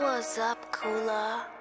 What's up, Coola?